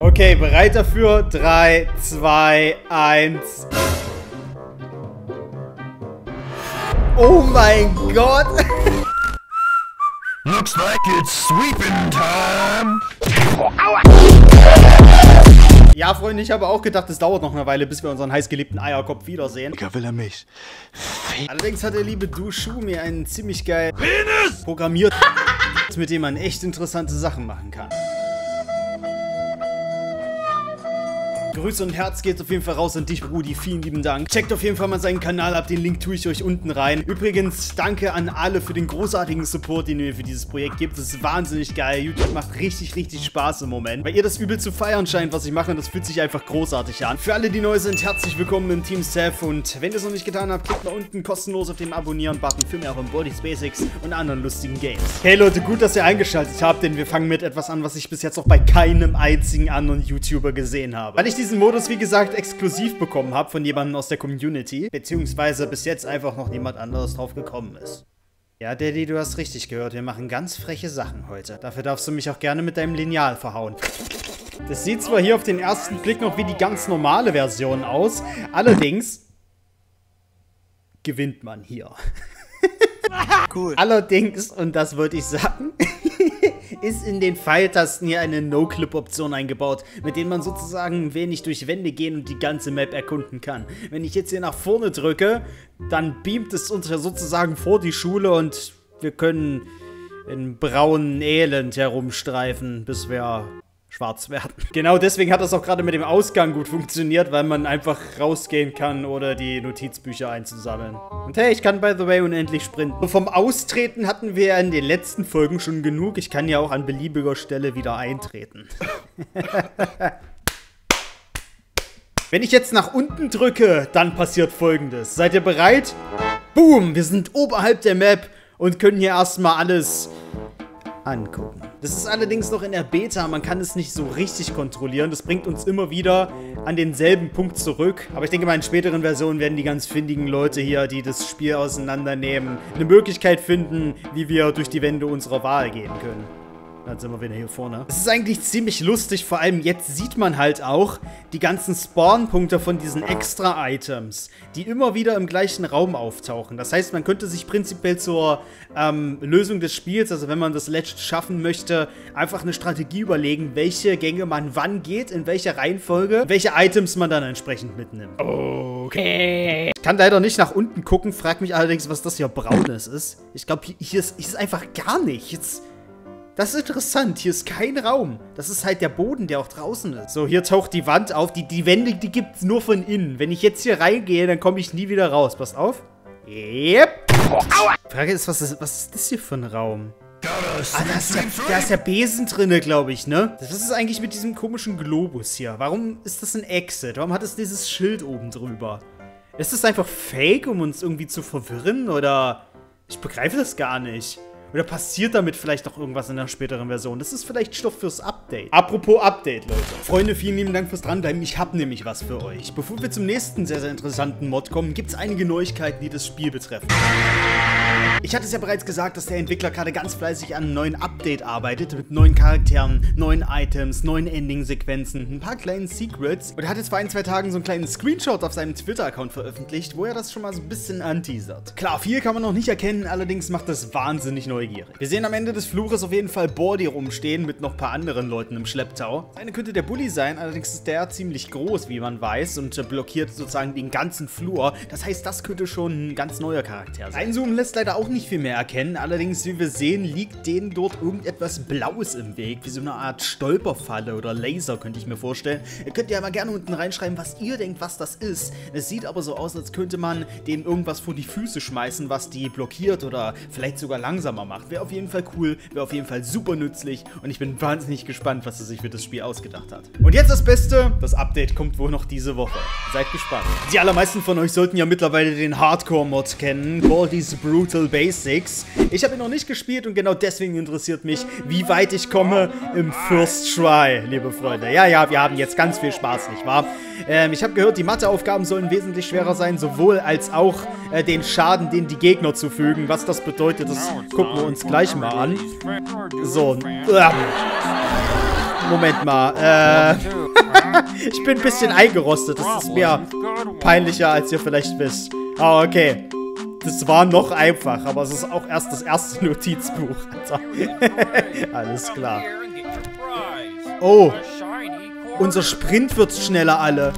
Okay, bereit dafür? 3, 2, 1. Oh mein Gott! Looks like it's sweeping time! Ja, Freunde, ich habe auch gedacht, es dauert noch eine Weile, bis wir unseren heißgeliebten Eierkopf wiedersehen. Ich will er mich. Allerdings hat der liebe DuSchu mir einen ziemlich geilen Penis programmiert, mit dem man echt interessante Sachen machen kann. Grüße und Herz geht auf jeden Fall raus an dich, Brudi. Vielen lieben Dank. Checkt auf jeden Fall mal seinen Kanal ab. Den Link tue ich euch unten rein. Übrigens, danke an alle für den großartigen Support, den ihr mir für dieses Projekt gebt. Das ist wahnsinnig geil. YouTube macht richtig, richtig Spaß im Moment. Weil ihr das übel zu feiern scheint, was ich mache. Und das fühlt sich einfach großartig an. Für alle, die neu sind, herzlich willkommen im Team Seth. Und wenn ihr es noch nicht getan habt, klickt mal unten kostenlos auf den Abonnieren-Button für mehr von Baldi's Basics und anderen lustigen Games. Hey Leute, gut, dass ihr eingeschaltet habt, denn wir fangen mit etwas an, was ich bis jetzt noch bei keinem einzigen anderen YouTuber gesehen habe. Weil ich diesen Modus, wie gesagt, exklusiv bekommen habe von jemandem aus der Community, beziehungsweise bis jetzt einfach noch niemand anderes drauf gekommen ist. Ja, Daddy, du hast richtig gehört, wir machen ganz freche Sachen heute. Dafür darfst du mich auch gerne mit deinem Lineal verhauen. Das sieht zwar hier auf den ersten Blick noch wie die ganz normale Version aus, allerdings gewinnt man hier. Cool. Allerdings, und das wollte ich sagen, ist in den Pfeiltasten hier eine No-Clip-Option eingebaut, mit denen man sozusagen ein wenig durch Wände gehen und die ganze Map erkunden kann. Wenn ich jetzt hier nach vorne drücke, dann beamt es uns ja sozusagen vor die Schule und wir können in braunen Elend herumstreifen, bis wir schwarz werden. Genau deswegen hat das auch gerade mit dem Ausgang gut funktioniert, weil man einfach rausgehen kann oder die Notizbücher einzusammeln. Und hey, ich kann by the way unendlich sprinten. Und vom Austreten hatten wir in den letzten Folgen schon genug. Ich kann ja auch an beliebiger Stelle wieder eintreten. Wenn ich jetzt nach unten drücke, dann passiert Folgendes. Seid ihr bereit? Boom! Wir sind oberhalb der Map und können hier erstmal alles angucken. Das ist allerdings noch in der Beta, man kann es nicht so richtig kontrollieren. Das bringt uns immer wieder an denselben Punkt zurück. Aber ich denke mal, in späteren Versionen werden die ganz findigen Leute hier, die das Spiel auseinandernehmen, eine Möglichkeit finden, wie wir durch die Wände unserer Wahl gehen können. Dann sind wir wieder hier vorne. Es ist eigentlich ziemlich lustig, vor allem jetzt sieht man halt auch die ganzen Spawnpunkte von diesen Extra-Items, die immer wieder im gleichen Raum auftauchen. Das heißt, man könnte sich prinzipiell zur Lösung des Spiels, also wenn man das letztlich schaffen möchte, einfach eine Strategie überlegen, welche Gänge man wann geht, in welcher Reihenfolge, welche Items man dann entsprechend mitnimmt. Okay. Ich kann leider nicht nach unten gucken, frag mich allerdings, was das hier Braunes ist. Ich glaube, hier ist einfach gar nichts. Das ist interessant, hier ist kein Raum. Das ist halt der Boden, der auch draußen ist. So, hier taucht die Wand auf. Die Wände, die gibt's nur von innen. Wenn ich jetzt hier reingehe, dann komme ich nie wieder raus. Passt auf. Yep. Aua. Die Frage ist, was ist das hier für ein Raum? Ah, da ist ja Besen drinne, glaube ich, ne? Was ist eigentlich mit diesem komischen Globus hier? Warum ist das ein Exit? Warum hat es dieses Schild oben drüber? Ist das einfach Fake, um uns irgendwie zu verwirren? Oder? Ich begreife das gar nicht. Oder passiert damit vielleicht noch irgendwas in der späteren Version? Das ist vielleicht Stoff fürs Update. Apropos Update, Leute. Freunde, vielen lieben Dank fürs Dranbleiben. Ich habe nämlich was für euch. Bevor wir zum nächsten sehr, sehr interessanten Mod kommen, gibt es einige Neuigkeiten, die das Spiel betreffen. Ich hatte es ja bereits gesagt, dass der Entwickler gerade ganz fleißig an einem neuen Update arbeitet. Mit neuen Charakteren, neuen Items, neuen Ending-Sequenzen, ein paar kleinen Secrets. Und er hat jetzt vor ein, zwei Tagen so einen kleinen Screenshot auf seinem Twitter-Account veröffentlicht, wo er das schon mal so ein bisschen anteasert. Klar, viel kann man noch nicht erkennen, allerdings macht das wahnsinnig neu. Wir sehen am Ende des Flures auf jeden Fall Baldi rumstehen mit noch ein paar anderen Leuten im Schlepptau. Eine könnte der Bulli sein, allerdings ist der ziemlich groß, wie man weiß, und blockiert sozusagen den ganzen Flur. Das heißt, das könnte schon ein ganz neuer Charakter sein. Einzoomen lässt leider auch nicht viel mehr erkennen, allerdings, wie wir sehen, liegt denen dort irgendetwas Blaues im Weg, wie so eine Art Stolperfalle oder Laser, könnte ich mir vorstellen. Ihr könnt ja mal gerne unten reinschreiben, was ihr denkt, was das ist. Es sieht aber so aus, als könnte man denen irgendwas vor die Füße schmeißen, was die blockiert oder vielleicht sogar langsamer macht. Wäre auf jeden Fall cool, wäre auf jeden Fall super nützlich und ich bin wahnsinnig gespannt, was er sich für das Spiel ausgedacht hat. Und jetzt das Beste, das Update kommt wohl noch diese Woche. Seid gespannt. Die allermeisten von euch sollten ja mittlerweile den Hardcore-Mod kennen, Baldi's Brutal Basics. Ich habe ihn noch nicht gespielt und genau deswegen interessiert mich, wie weit ich komme im First Try, liebe Freunde. Ja, wir haben jetzt ganz viel Spaß, nicht wahr? Ich habe gehört, die Matheaufgaben sollen wesentlich schwerer sein, sowohl als auch den Schaden, den die Gegner zufügen. Was das bedeutet, das gucken wir uns gleich mal an. So. Moment mal. Ich bin ein bisschen eingerostet. Das ist mir peinlicher, als ihr vielleicht wisst. Ah, okay. Das war noch einfach, aber es ist auch erst das erste Notizbuch. Also, alles klar. Oh. Unser Sprint wird schneller, alle.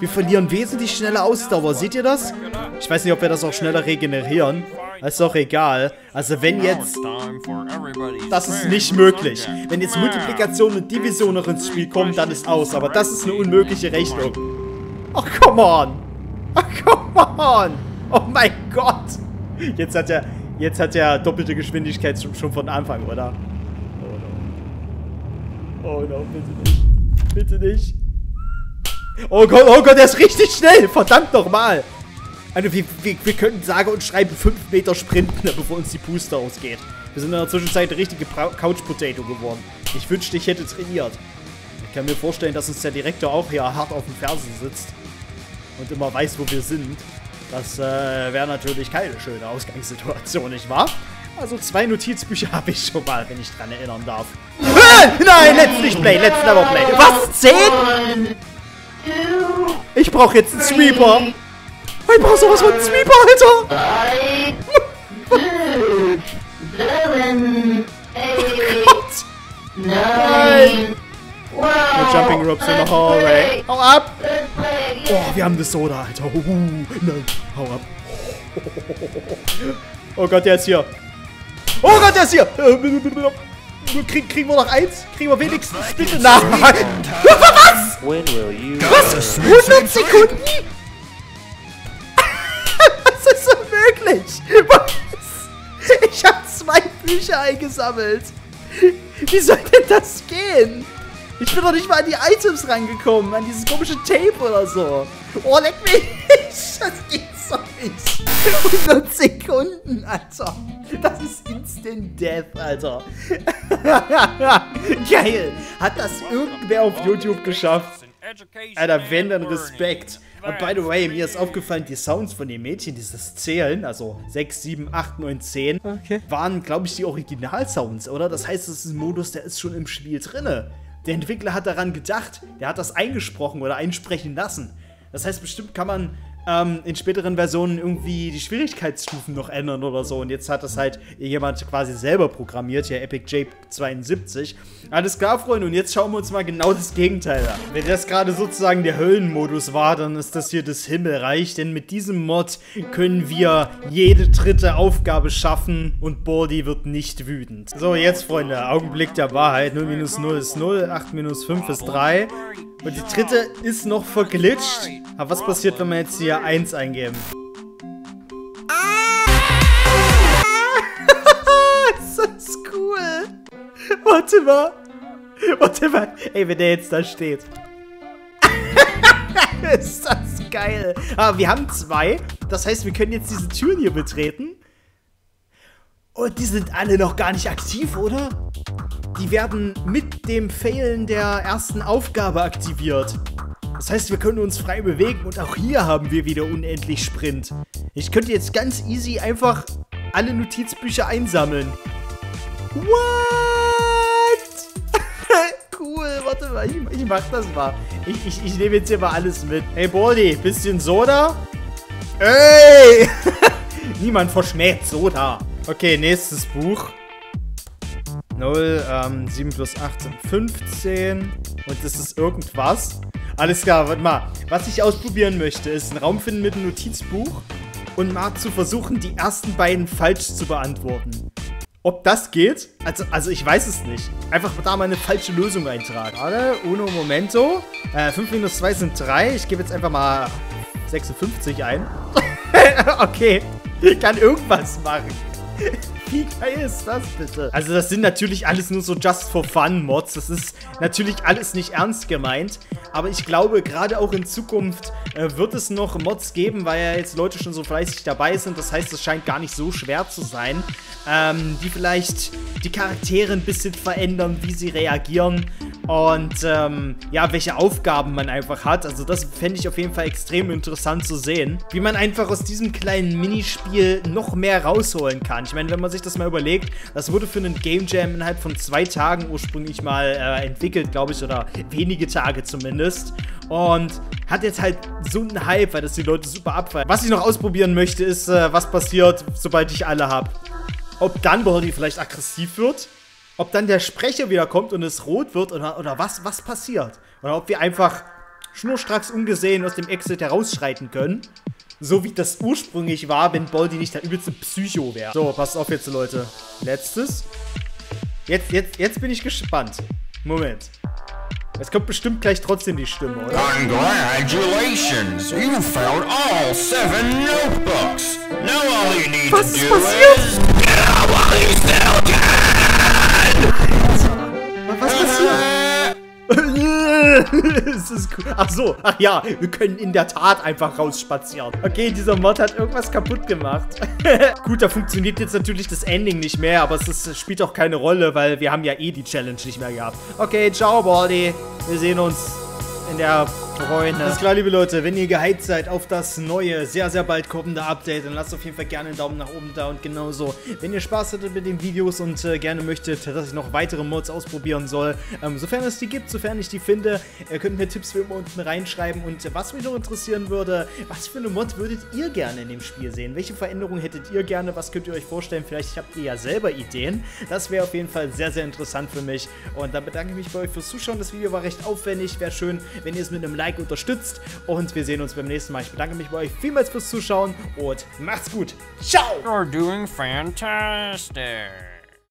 Wir verlieren wesentlich schneller Ausdauer. Seht ihr das? Ich weiß nicht, ob wir das auch schneller regenerieren. Ist doch egal. Also wenn jetzt... Das ist nicht möglich. Wenn jetzt Multiplikation und Division noch ins Spiel kommen, dann ist aus. Aber das ist eine unmögliche Rechnung. Oh, come on. Oh, come on. Oh mein Gott. Jetzt hat er doppelte Geschwindigkeit schon von Anfang, oder? Oh no. Oh no, bitte nicht. Bitte nicht. Oh Gott, der ist richtig schnell. Verdammt nochmal. Also wir können sage und schreiben 5 Meter sprinten, bevor uns die Puste ausgeht. Wir sind in der Zwischenzeit eine richtige Couch-Potato geworden. Ich wünschte, ich hätte trainiert. Ich kann mir vorstellen, dass uns der Direktor auch hier hart auf dem Fersen sitzt. Und immer weiß, wo wir sind. Das wäre natürlich keine schöne Ausgangssituation, nicht wahr? Also 2 Notizbücher habe ich schon mal, wenn ich dran erinnern darf. Nein, let's never play. Was? 10? Ich brauche jetzt einen Sweeper. Ich brauche sowas von einem Sweeper, Alter. Oh Gott. Nein. No jumping ropes in the hallway. Hau ab. Oh, wir haben das Soda, Alter. Nein, hau ab. Oh Gott, der ist hier. Oh Gott, der ist hier. Kriegen wir noch eins? Kriegen wir wenigstens? Bitte? Nein! Was? Was? 100 Sekunden? Das ist unmöglich! Was? Ich habe 2 Bücher eingesammelt! Wie soll denn das gehen? Ich bin doch nicht mal an die Items rangekommen, an dieses komische Tape oder so. Oh, leck mich! Das geht's doch nicht! 100 Sekunden, Alter! Das ist Instant Death, Alter. Geil. Hat das irgendwer auf YouTube geschafft? Alter, wenn, dann Respekt. Und by the way, mir ist aufgefallen, die Sounds von den Mädchen, dieses Zählen, also 6, 7, 8, 9, 10, okay, waren, glaube ich, die Original-Sounds, oder? Das heißt, das ist ein Modus, der ist schon im Spiel drinne. Der Entwickler hat daran gedacht. Der hat das eingesprochen oder einsprechen lassen. Das heißt, bestimmt kann man... in späteren Versionen irgendwie die Schwierigkeitsstufen noch ändern oder so. Und jetzt hat das halt jemand quasi selber programmiert, hier Epic J 72. Alles klar, Freunde, und jetzt schauen wir uns mal genau das Gegenteil an. Wenn das gerade sozusagen der Höllenmodus war, dann ist das hier das Himmelreich. Denn mit diesem Mod können wir jede dritte Aufgabe schaffen und Baldi wird nicht wütend. So, jetzt, Freunde, Augenblick der Wahrheit. 0 minus 0 ist 0, 8 minus 5 ist 3. Und die dritte ist noch verglitscht. Aber was passiert, wenn wir jetzt hier 1 eingeben? Das ist cool. Warte mal. Warte mal. Ey, wenn der jetzt da steht. Ist das geil. Aber wir haben 2. Das heißt, wir können jetzt diese Türen hier betreten. Und die sind alle noch gar nicht aktiv, oder? Die werden mit dem Failen der ersten Aufgabe aktiviert. Das heißt, wir können uns frei bewegen und auch hier haben wir wieder unendlich Sprint. Ich könnte jetzt ganz easy einfach alle Notizbücher einsammeln. What? Cool, warte mal, ich mach das mal. Ich nehme jetzt hier mal alles mit. Hey, Baldi, bisschen Soda? Ey! Niemand verschmäht Soda. Okay, nächstes Buch. 0, 7 plus 8 sind 15. Und das ist irgendwas. Alles klar, warte mal. Was ich ausprobieren möchte, ist einen Raum finden mit einem Notizbuch und mal zu versuchen, die ersten beiden falsch zu beantworten. Ob das geht? Also ich weiß es nicht. Einfach da mal eine falsche Lösung eintragen. Warte, uno momento. 5 minus 2 sind 3. Ich gebe jetzt einfach mal 56 ein. Okay, ich kann irgendwas machen. Wie geil ist das bitte? Also das sind natürlich alles nur so Just-for-Fun-Mods. Das ist natürlich alles nicht ernst gemeint. Aber ich glaube, gerade auch in Zukunft wird es noch Mods geben, weil ja jetzt Leute schon so fleißig dabei sind. Das heißt, es scheint gar nicht so schwer zu sein. Die vielleicht die Charaktere ein bisschen verändern, wie sie reagieren. Und ja, welche Aufgaben man einfach hat. Also das fände ich auf jeden Fall extrem interessant zu sehen. Wie man einfach aus diesem kleinen Minispiel noch mehr rausholen kann. Ich meine, wenn man sich das mal überlegt, das wurde für einen Game Jam innerhalb von 2 Tagen ursprünglich mal entwickelt, glaube ich, oder wenige Tage zumindest. Und hat jetzt halt so einen Hype, weil das die Leute super abfeiern. Was ich noch ausprobieren möchte, ist, was passiert, sobald ich alle habe. Ob dann Baldi vielleicht aggressiv wird, ob dann der Sprecher wieder kommt und es rot wird oder was passiert. Oder ob wir einfach schnurstracks ungesehen aus dem Exit herausschreiten können. So wie das ursprünglich war, wenn Baldi nicht der übelste Psycho wäre. So, passt auf jetzt, Leute. Letztes. Jetzt bin ich gespannt. Moment. Es kommt bestimmt gleich trotzdem die Stimme, oder? Congratulations! You found all 7 notebooks! Now all you need to do is get out while you still can! Was passiert? Es ist cool. Ach so, ach ja, wir können in der Tat einfach rausspazieren. Okay, dieser Mod hat irgendwas kaputt gemacht. Gut, da funktioniert jetzt natürlich das Ending nicht mehr, aber es spielt auch keine Rolle, weil wir haben ja eh die Challenge nicht mehr gehabt. Okay, ciao, Baldi. Wir sehen uns in der Freunde. Alles klar, liebe Leute, wenn ihr gehypt seid auf das neue, sehr, sehr bald kommende Update, dann lasst auf jeden Fall gerne einen Daumen nach oben da und genauso, wenn ihr Spaß hattet mit den Videos und gerne möchtet, dass ich noch weitere Mods ausprobieren soll, sofern es die gibt, sofern ich die finde, könnt mir Tipps für immer unten reinschreiben und was mich noch interessieren würde, was für eine Mod würdet ihr gerne in dem Spiel sehen? Welche Veränderungen hättet ihr gerne? Was könnt ihr euch vorstellen? Vielleicht habt ihr ja selber Ideen. Das wäre auf jeden Fall sehr, sehr interessant für mich und dann bedanke ich mich bei euch fürs Zuschauen. Das Video war recht aufwendig, wäre schön, wenn ihr es mit einem Like unterstützt und wir sehen uns beim nächsten Mal. Ich bedanke mich bei euch vielmals fürs Zuschauen und macht's gut. Ciao! You're doing fantastic.